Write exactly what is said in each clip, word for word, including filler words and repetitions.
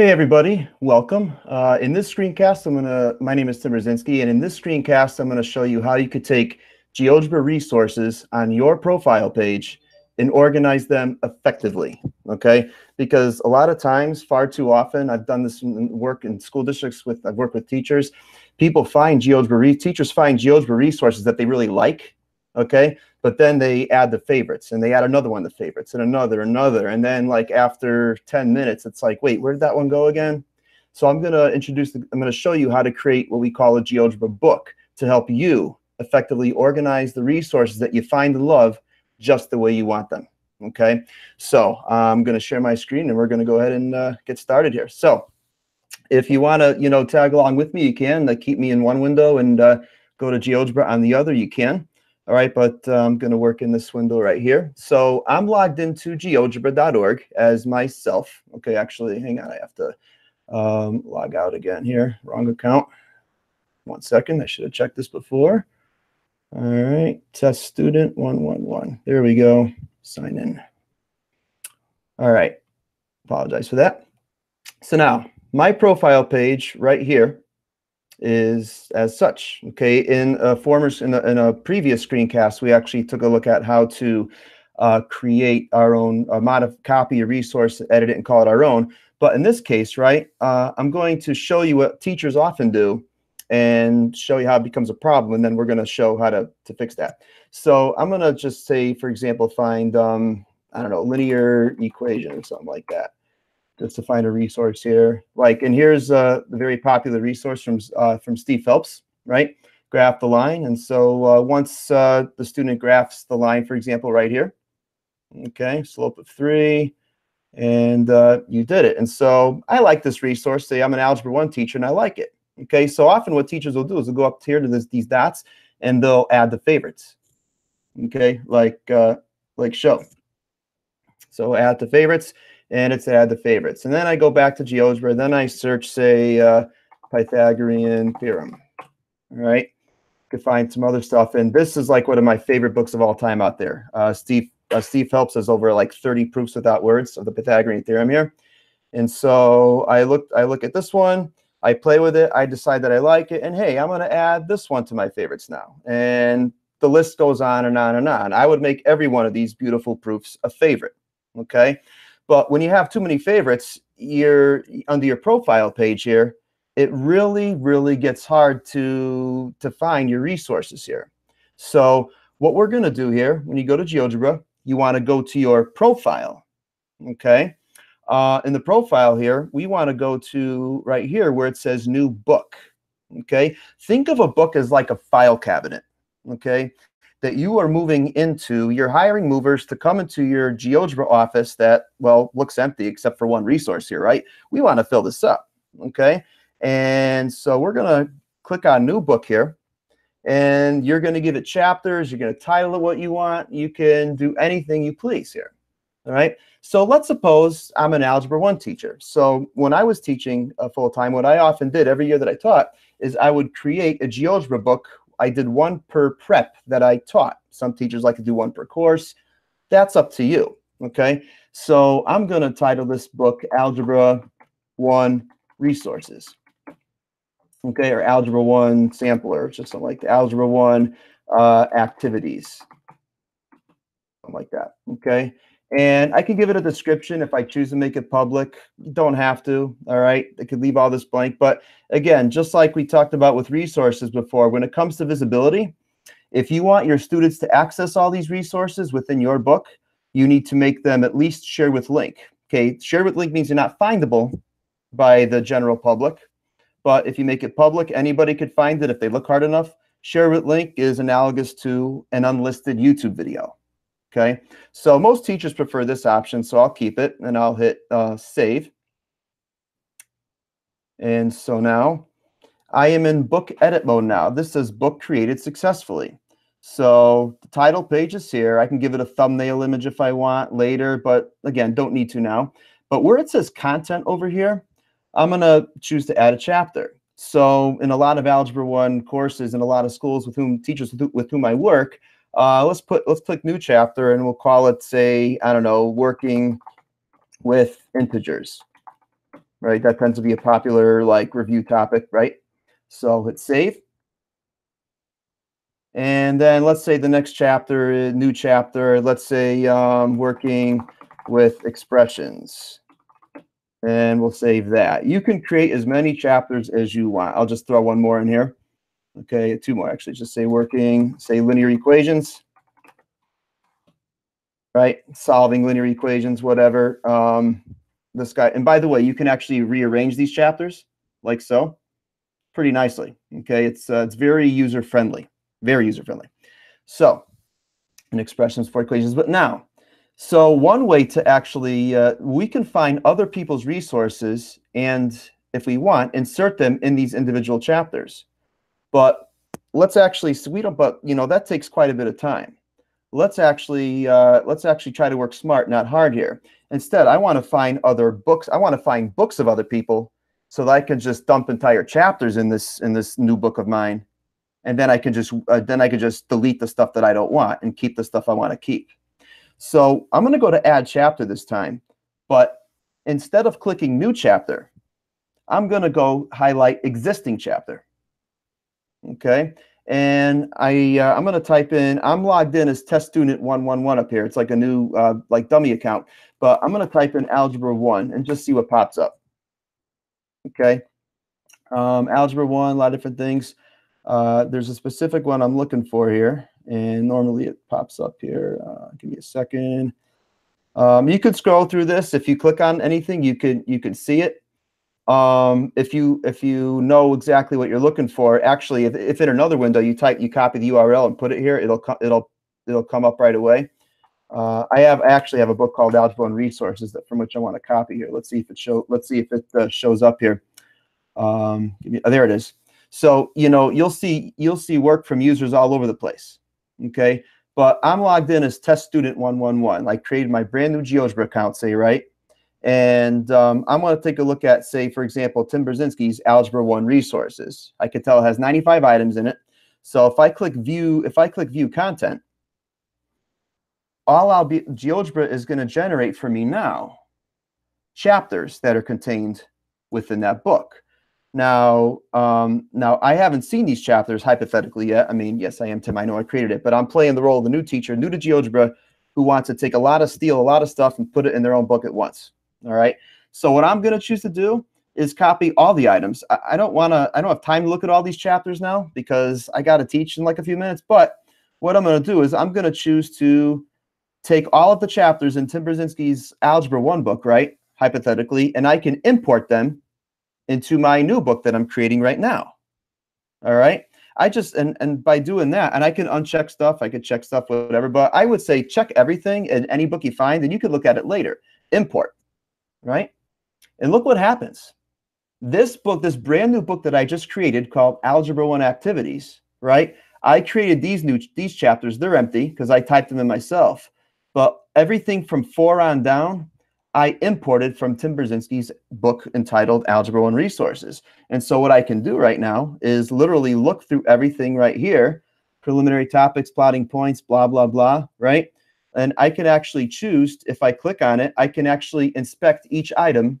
Hey everybody, welcome. Uh, in this screencast, I'm gonna, my name is Tim Brzezinski, and in this screencast, I'm gonna show you how you could take GeoGebra resources on your profile page and organize them effectively, okay? Because a lot of times, far too often, I've done this in work in school districts with, I've worked with teachers, people find GeoGebra, teachers find GeoGebra resources that they really like, okay? But then they add the favorites, and they add another one to favorites, and another, another. And then like after ten minutes, it's like, wait, where did that one go again? So I'm gonna introduce, the, I'm gonna show you how to create what we call a GeoGebra book to help you effectively organize the resources that you find and love just the way you want them, okay? So I'm gonna share my screen and we're gonna go ahead and uh, get started here. So if you wanna, you know, tag along with me, you can. Like, keep me in one window and uh, go to GeoGebra on the other, you can. All right, but uh, I'm going to work in this window right here. So I'm logged into geogebra dot org as myself. Okay, actually, hang on. I have to um, log out again here. Wrong account. One second. I should have checked this before. All right, test student one one one. There we go. Sign in. All right. Apologize for that. So now my profile page right here is as such, okay? In a former, in a, in a previous screencast, we actually took a look at how to uh, create our own, uh, modify, copy a resource, edit it, and call it our own. But in this case, right, uh, I'm going to show you what teachers often do and show you how it becomes a problem, and then we're gonna show how to, to fix that. So I'm gonna just say, for example, find, um, I don't know, linear equation or something like that. Just to find a resource here, like, and here's uh, the very popular resource from uh, from Steve Phelps, right? Graph the line, and so uh, once uh, the student graphs the line, for example, right here, okay, slope of three, and uh, you did it. And so I like this resource. Say I'm an Algebra One teacher, and I like it. Okay, so often what teachers will do is they'll go up here to this, these dots, and they'll add the favorites. Okay, like uh, like show. So add the favorites. And it's add the favorites. And then I go back to GeoGebra. Then I search, say, uh, Pythagorean theorem. All right. You could find some other stuff. And this is like one of my favorite books of all time out there. Uh, Steve uh, Steve Phelps has over like thirty proofs without words of the Pythagorean theorem here. And so I look, I look at this one. I play with it. I decide that I like it. And hey, I'm going to add this one to my favorites now. And the list goes on and on and on. I would make every one of these beautiful proofs a favorite. Okay. But when you have too many favorites, you're under your profile page here, it really, really gets hard to, to find your resources here. So what we're going to do here, when you go to GeoGebra, you want to go to your profile, okay? Uh, in the profile here, we want to go to right here where it says new book, okay? Think of a book as like a file cabinet, okay? That you are moving into, you're hiring movers to come into your GeoGebra office that, well, looks empty except for one resource here, right? We want to fill this up, okay? And so we're going to click on new book here, and you're going to give it chapters, you're going to title it what you want, you can do anything you please here, all right? So let's suppose I'm an Algebra one teacher. So when I was teaching uh, full-time, what I often did every year that I taught is I would create a GeoGebra book. I did one per prep that I taught. Some teachers like to do one per course. That's up to you, okay? So I'm going to title this book Algebra one Resources, okay? Or Algebra one Sampler, just something like that. Algebra one uh, Activities, something like that, okay? And I can give it a description if I choose to make it public. You don't have to, all right? I could leave all this blank. But again, just like we talked about with resources before, when it comes to visibility, if you want your students to access all these resources within your book, you need to make them at least share with link. Okay, share with link means you're not findable by the general public. But if you make it public, anybody could find it if they look hard enough. Share with link is analogous to an unlisted YouTube video. Okay, so most teachers prefer this option, so I'll keep it, and I'll hit uh, save. And so now I am in book edit mode now. This says book created successfully. So the title page is here. I can give it a thumbnail image if I want later, but again, don't need to now. But where it says content over here, I'm going to choose to add a chapter. So in a lot of Algebra one courses and a lot of schools with whom teachers with whom I work, Uh, let's put let's click new chapter, and we'll call it, say, I don't know, working with integers. right? That tends to be a popular like review topic, right? So hit save. And then let's say the next chapter, new chapter, let's say um, working with expressions. And we'll save that. You can create as many chapters as you want. I'll just throw one more in here. Okay, two more actually. Just say working, say linear equations, right? Solving linear equations, whatever. Um, this guy, and by the way, you can actually rearrange these chapters like so, pretty nicely. Okay, it's uh, it's very user friendly, very user friendly. So, and expressions for equations, but now. So one way to actually, uh, we can find other people's resources and, if we want, insert them in these individual chapters. But let's actually, so we don't, but you know, that takes quite a bit of time. Let's actually, uh, let's actually try to work smart, not hard here. Instead, I want to find other books. I want to find books of other people so that I can just dump entire chapters in this, in this new book of mine. And then I can just, uh, then I can just delete the stuff that I don't want and keep the stuff I want to keep. So I'm going to go to add chapter this time, but instead of clicking new chapter, I'm going to go highlight existing chapter. Okay. And I, uh, I'm going to type in, I'm logged in as test student one one one up here. It's like a new, uh, like dummy account, but I'm going to type in algebra one and just see what pops up. Okay. Um, algebra one, a lot of different things. Uh, there's a specific one I'm looking for here. And normally it pops up here. Uh, give me a second. Um, you could scroll through this. If you click on anything, you can you can see it. Um, if you if you know exactly what you're looking for, actually, if, if in another window you type, you copy the U R L and put it here, it'll it'll it'll come up right away. Uh, I have I actually have a book called Algebra and Resources that from which I want to copy here. Let's see if it show. Let's see if it uh, shows up here. Um, give me, oh, there it is. So you know you'll see you'll see work from users all over the place. Okay, but I'm logged in as test student one one one. I created my brand new GeoGebra account, say, right? And um, I'm going to take a look at, say, for example, Tim Brzezinski's Algebra one resources. I can tell it has ninety-five items in it. So if I click view, if I click view content, all I'll be GeoGebra is going to generate for me now chapters that are contained within that book. Now, um, now I haven't seen these chapters hypothetically yet. I mean, yes, I am Tim. I know I created it, but I'm playing the role of the new teacher, new to GeoGebra, who wants to take a lot of steal, a lot of stuff, and put it in their own book at once. All right. So what I'm going to choose to do is copy all the items. I, I don't want to. I don't have time to look at all these chapters now because I got to teach in like a few minutes. But what I'm going to do is I'm going to choose to take all of the chapters in Tim Brzezinski's Algebra one book, right? Hypothetically, and I can import them into my new book that I'm creating right now. All right. I just, and, and by doing that, and I can uncheck stuff, I could check stuff, whatever, but I would say check everything in any book you find, and you can look at it later. Import, right? And look what happens. This book, this brand new book that I just created called Algebra one Activities, right? I created these new, these chapters, they're empty because I typed them in myself, but everything from four on down, I imported from Tim Brzezinski's book entitled Algebra one Resources. And so what I can do right now is literally look through everything right here, preliminary topics, plotting points, blah, blah, blah, right? And I can actually choose, if I click on it, I can actually inspect each item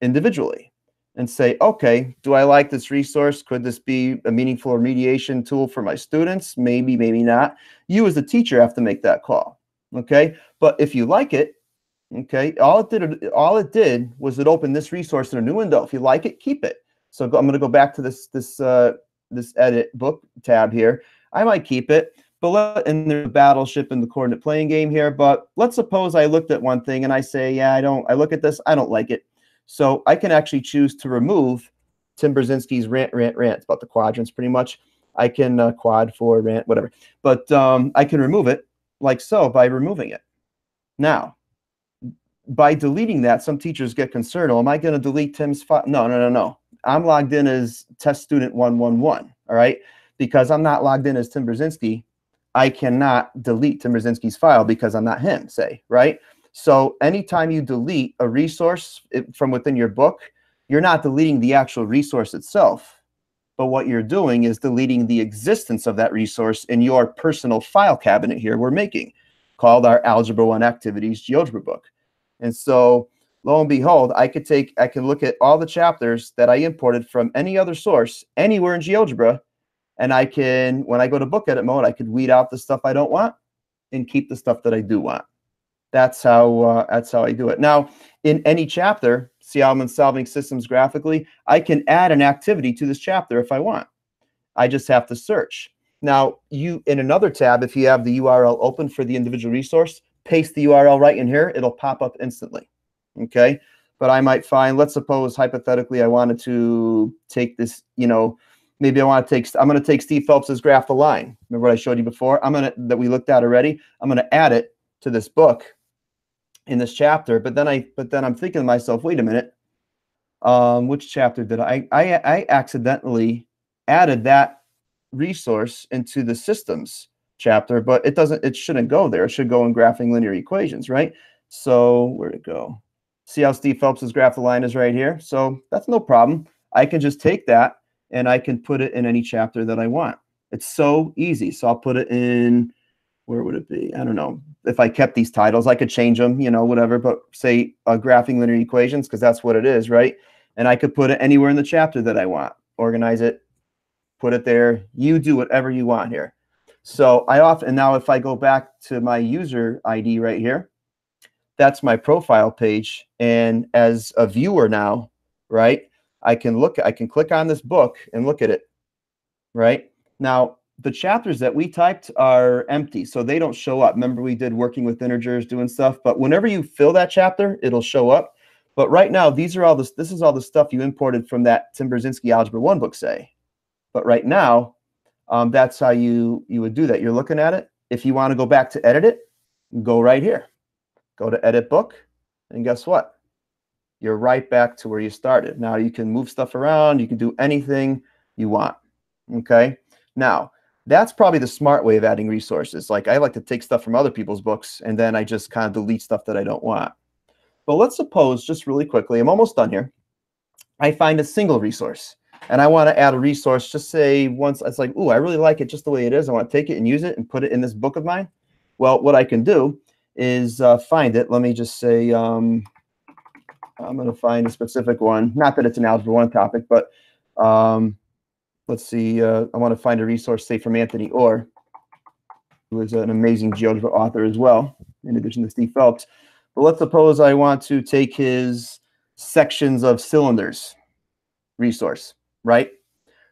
individually and say, okay, do I like this resource? Could this be a meaningful remediation tool for my students? Maybe, maybe not. You as the teacher have to make that call, okay? But if you like it, okay, all it did, all it did was it opened this resource in a new window. If you like it, keep it. So go, I'm going to go back to this this uh, this edit book tab here. I might keep it, but let, and there's a battleship and the coordinate playing game here. But let's suppose I looked at one thing and I say, yeah, I don't. I look at this, I don't like it. So I can actually choose to remove Tim Brzezinski's rant, rant, rant. It's about the quadrants, pretty much. I can uh, quad for rant, whatever. But um, I can remove it like so by removing it. Now, by deleting that, some teachers get concerned. Oh, am I going to delete Tim's file? No, no, no, no. I'm logged in as test student one one one, all right? Because I'm not logged in as Tim Brzezinski, I cannot delete Tim Brzezinski's file because I'm not him, say, right? So anytime you delete a resource from within your book, you're not deleting the actual resource itself, but what you're doing is deleting the existence of that resource in your personal file cabinet here we're making, called our Algebra one Activities GeoGebra book. And so Lo and behold, I could take, I could look at all the chapters that I imported from any other source anywhere in GeoGebra, and I can, when I go to book edit mode, I could weed out the stuff I don't want and keep the stuff that I do want. That's how uh, that's how I do it. Now, in any chapter, see how I'm solving systems graphically, I can add an activity to this chapter if I want. I just have to search. Now, you in another tab, if you have the U R L open for the individual resource, paste the U R L right in here. It'll pop up instantly. Okay, but I might find, let's suppose hypothetically I wanted to take this, you know, maybe I want to take, I'm going to take Steve Phelps's graph the line. Remember what I showed you before? I'm going to, that we looked at already. I'm going to add it to this book in this chapter. But then I, but then I'm thinking to myself, wait a minute, um, which chapter did I, I, I accidentally added that resource into the systems chapter, but it doesn't, it shouldn't go there. It should go in graphing linear equations, right? So where'd it go? See how Steve Phelps's graph the line is right here? So that's no problem. I can just take that and I can put it in any chapter that I want. It's so easy. So I'll put it in, where would it be? I don't know. If I kept these titles, I could change them, you know, whatever, but say uh, graphing linear equations, because that's what it is, right? And I could put it anywhere in the chapter that I want, organize it, put it there. You do whatever you want here. So I often, now if I go back to my user I D right here, that's my profile page. And as a viewer now, right, I can look, I can click on this book and look at it, right? Now, the chapters that we typed are empty, so they don't show up. Remember we did working with integers, doing stuff, but whenever you fill that chapter, it'll show up. But right now, these are all this, this is all the stuff you imported from that Tim Brzezinski Algebra one book, say. But right now, um, that's how you, you would do that. You're looking at it. If you want to go back to edit it, go right here. Go to edit book, and guess what? You're right back to where you started. Now you can move stuff around. You can do anything you want, okay? Now, that's probably the smart way of adding resources. Like I like to take stuff from other people's books, and then I just kind of delete stuff that I don't want. But let's suppose, just really quickly, I'm almost done here, I find a single resource, and I want to add a resource, just say once, it's like, ooh, I really like it just the way it is. I want to take it and use it and put it in this book of mine. Well, what I can do is uh, find it. Let me just say, um, I'm going to find a specific one. Not that it's an Algebra one topic, but um, let's see. Uh, I want to find a resource, say, from Anthony Orr, who is an amazing GeoGebra author as well, in addition to Steve Phelps. But let's suppose I want to take his sections of cylinders resource, right?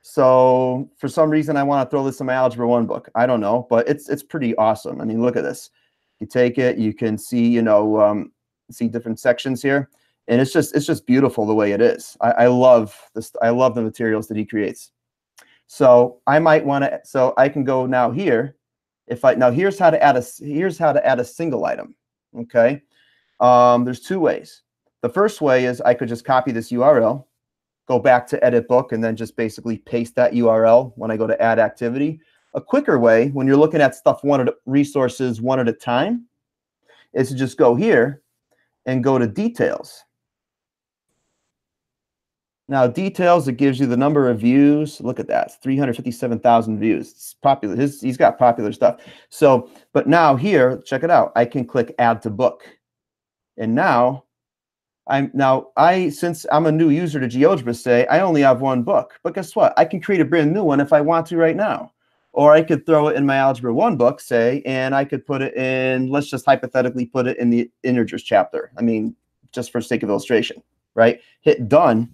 So for some reason, I want to throw this in my Algebra one book. I don't know, but it's it's pretty awesome. I mean, look at this. You take it, you can see, you know, um, see different sections here, and it's just, it's just beautiful the way it is. I, I love this. I love the materials that he creates. So I might want to, so I can go now here. If I, now here's how to add a, here's how to add a single item. Okay. Um, there's two ways. The first way is I could just copy this U R L, go back to edit book, and then just basically paste that U R L when I go to add activity. A quicker way, when you're looking at stuff one at a, resources one at a time, is to just go here and go to details. Now details, it gives you the number of views. Look at that, three hundred fifty-seven thousand views. It's popular. His, he's got popular stuff. So, but now here, check it out. I can click add to book, and now I'm now I since I'm a new user to GeoGebra, say I only have one book. But guess what? I can create a brand new one if I want to right now. Or I could throw it in my Algebra one book, say, and I could put it in, let's just hypothetically put it in the integers chapter. I mean, just for sake of illustration, right? Hit done,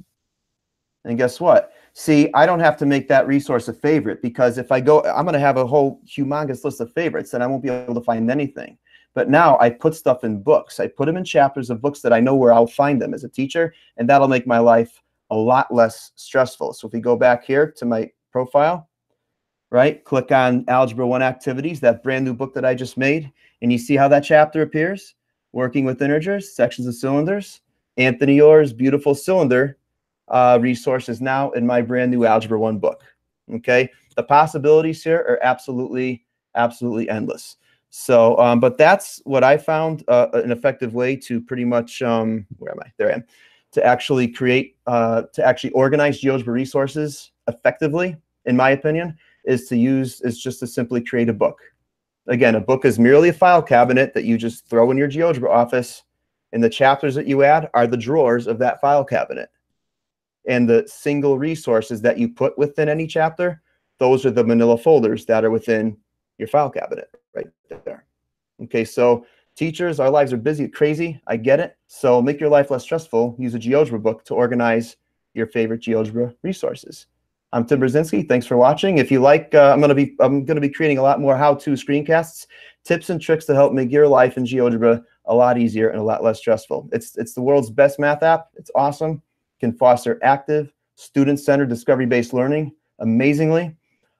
and guess what? See, I don't have to make that resource a favorite, because if I go, I'm going to have a whole humongous list of favorites, and I won't be able to find anything. But now I put stuff in books. I put them in chapters of books that I know where I'll find them as a teacher, and that'll make my life a lot less stressful. So if we go back here to my profile, right? Click on Algebra one Activities, that brand new book that I just made. And you see how that chapter appears? Working with integers, sections of cylinders. Anthony Orr's beautiful cylinder uh, resource is now in my brand new Algebra one book. Okay? The possibilities here are absolutely, absolutely endless. So, um, but that's what I found uh, an effective way to pretty much, um, where am I? There I am. To actually create, uh, to actually organize GeoGebra resources effectively, in my opinion, is to use, is just to simply create a book. Again, a book is merely a file cabinet that you just throw in your GeoGebra office, And the chapters that you add are the drawers of that file cabinet. And the single resources that you put within any chapter, those are the manila folders that are within your file cabinet right there. Okay, so teachers, our lives are busy, crazy. I get it. So make your life less stressful. Use a GeoGebra book to organize your favorite GeoGebra resources. I'm Tim Brzezinski. Thanks for watching. If you like, uh, I'm gonna be I'm gonna be creating a lot more how-to screencasts, tips and tricks to help make your life in GeoGebra a lot easier and a lot less stressful. It's it's the world's best math app. It's awesome. It can foster active, student-centered, discovery-based learning amazingly.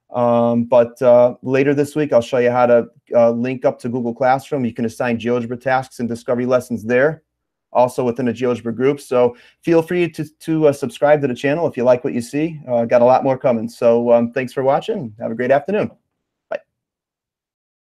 Um, but uh, later this week, I'll show you how to uh, link up to Google Classroom. You can assign GeoGebra tasks and discovery lessons there, also within a GeoGebra group. So feel free to, to uh, subscribe to the channel if you like what you see. Uh, got a lot more coming. So um, thanks for watching. Have a great afternoon.